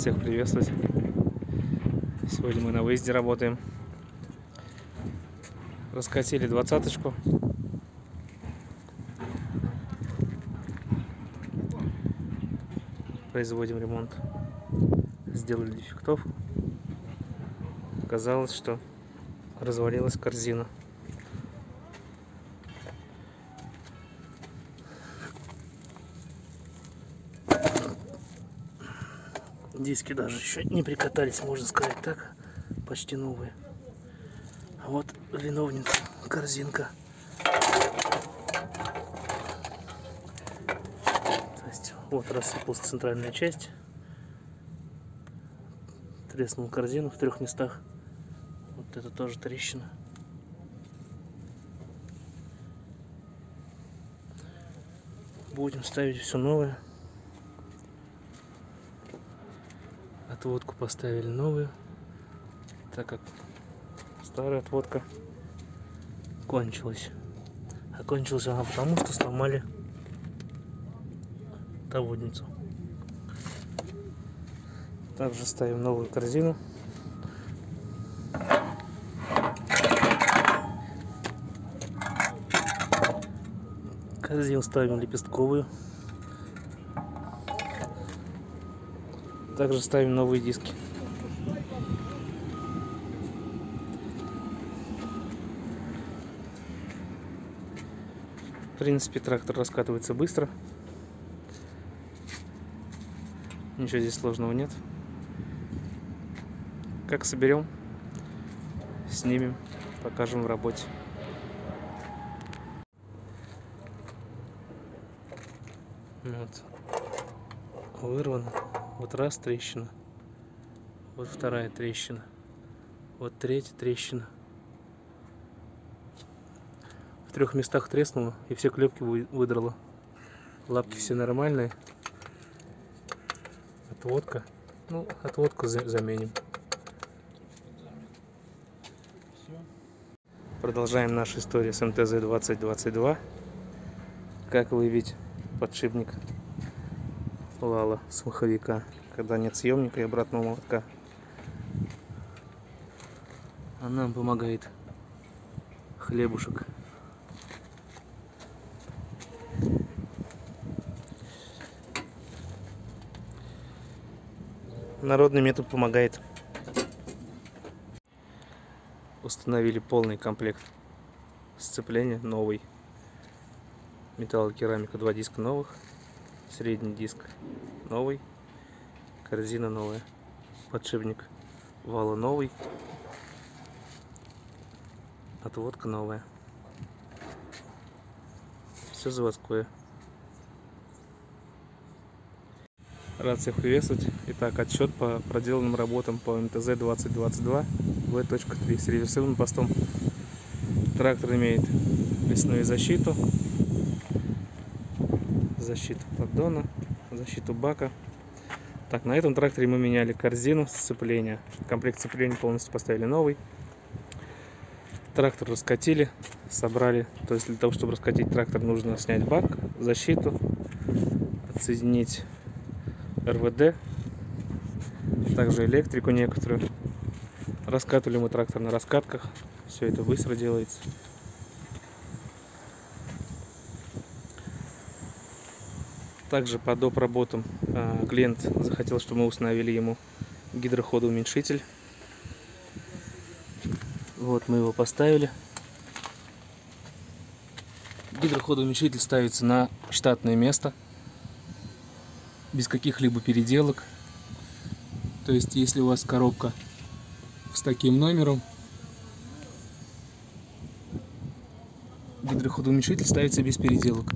всех приветствовать. Сегодня мы на выезде работаем. Раскатили 20-очку. Производим ремонт. Сделали дефектов. Оказалось, что развалилась корзина. Диски даже еще не прикатались, можно сказать так, почти новые. А вот виновница, корзинка. То есть вот рассыпалась центральная часть. Треснул корзину в трех местах. Вот это тоже трещина. Будем ставить все новое. Отводку поставили новую, так как старая отводка кончилась. А кончилась она потому, что сломали доводницу. Также ставим новую корзину. Корзину ставим лепестковую. Также ставим новые диски. В принципе, трактор раскатывается быстро. Ничего здесь сложного нет. Как соберем, снимем, покажем в работе. Вот. Вырвано. Вот раз трещина, вот вторая трещина, вот третья трещина. В трех местах треснуло и все клепки выдрало. Лапки все нормальные. Отводка. Ну, отводку заменим. Продолжаем нашу историю с МТЗ-2022. Как выявить подшипник лала с маховика, когда нет съемника и обратного молотка? А нам помогает хлебушек. Народный метод помогает. Установили полный комплект сцепления, новый, металлокерамика, два диска новых, средний диск новый, корзина новая, подшипник вала новый, отводка новая. Все заводское. Рад всех приветствовать. Итак, отчет по проделанным работам по МТЗ-2022 В.3 с реверсивным постом. Трактор имеет лесную защиту, защиту поддона, защиту бака. Так, на этом тракторе мы меняли корзину, сцепления. Комплект сцепления полностью поставили новый. Трактор раскатили, собрали. То есть для того, чтобы раскатить трактор, нужно снять бак, защиту, отсоединить РВД, также электрику некоторую. Раскатывали мы трактор на раскатках. Все это быстро делается. Также по доп. Работам клиент захотел, чтобы мы установили ему гидроходоуменьшитель. Вот мы его поставили. Гидроходоуменьшитель ставится на штатное место, без каких-либо переделок. То есть, если у вас коробка с таким номером, гидроходоуменьшитель ставится без переделок.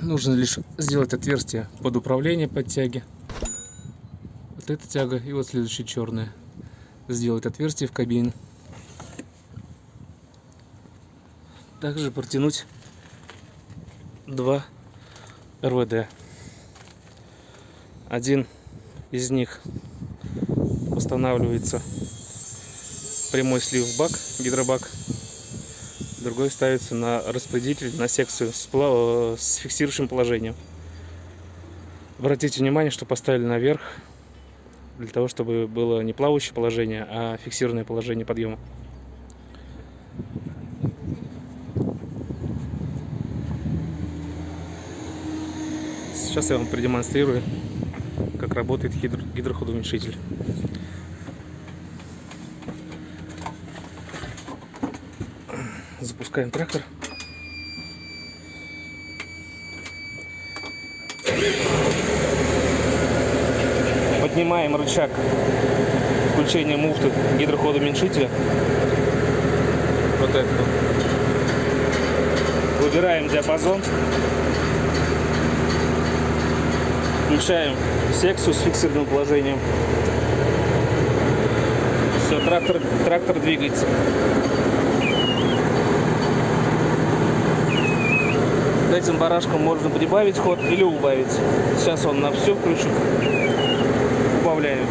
Нужно лишь сделать отверстие под управление, под тяги. Вот эта тяга и вот следующая черная. Сделать отверстие в кабине. Также протянуть два РВД. Один из них устанавливается прямой слив в бак, гидробак. Другой ставится на распределитель, на секцию с фиксирующим положением. Обратите внимание, что поставили наверх, для того, чтобы было не плавающее положение, а фиксированное положение подъема. Сейчас я вам продемонстрирую, как работает гидроходоуменьшитель. Запускаем трактор. Поднимаем рычаг включения муфты гидроходоуменьшителя. Вот так. Выбираем диапазон. Включаем секцию с фиксированным положением. Все, трактор двигается. К этим барашкам можно прибавить ход или убавить. Сейчас он на все включен. Убавляем.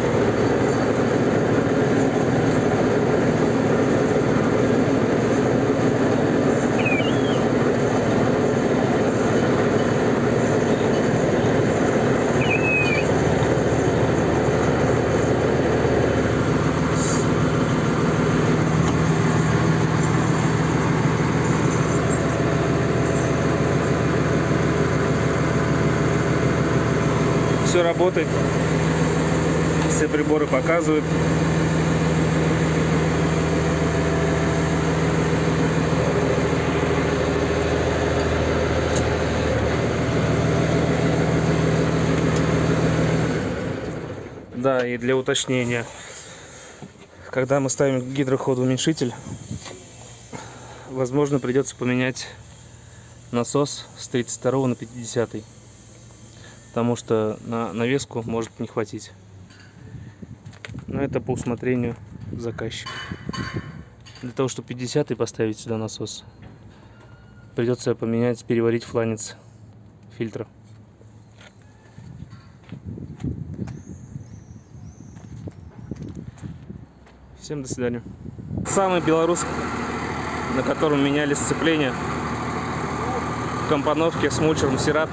Все работает, все приборы показывают. Да, и для уточнения, когда мы ставим гидроходоуменьшитель, возможно, придется поменять насос с 32 на 50. Потому что на навеску может не хватить. Но это по усмотрению заказчика. Для того, чтобы 50-й поставить сюда насос, придется поменять, переварить фланец фильтра. Всем до свидания. Самый белорус, на котором меняли сцепление в компоновке с мульчером Сират.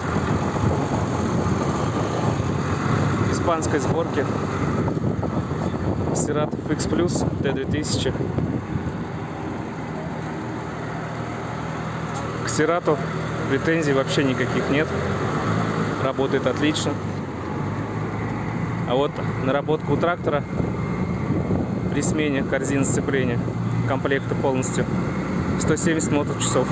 Испанской сборки Serrat FX+ T2000. К Serratу претензий вообще никаких нет, работает отлично. А вот наработка у трактора при смене корзин сцепления комплекта полностью 170 мотор-часов.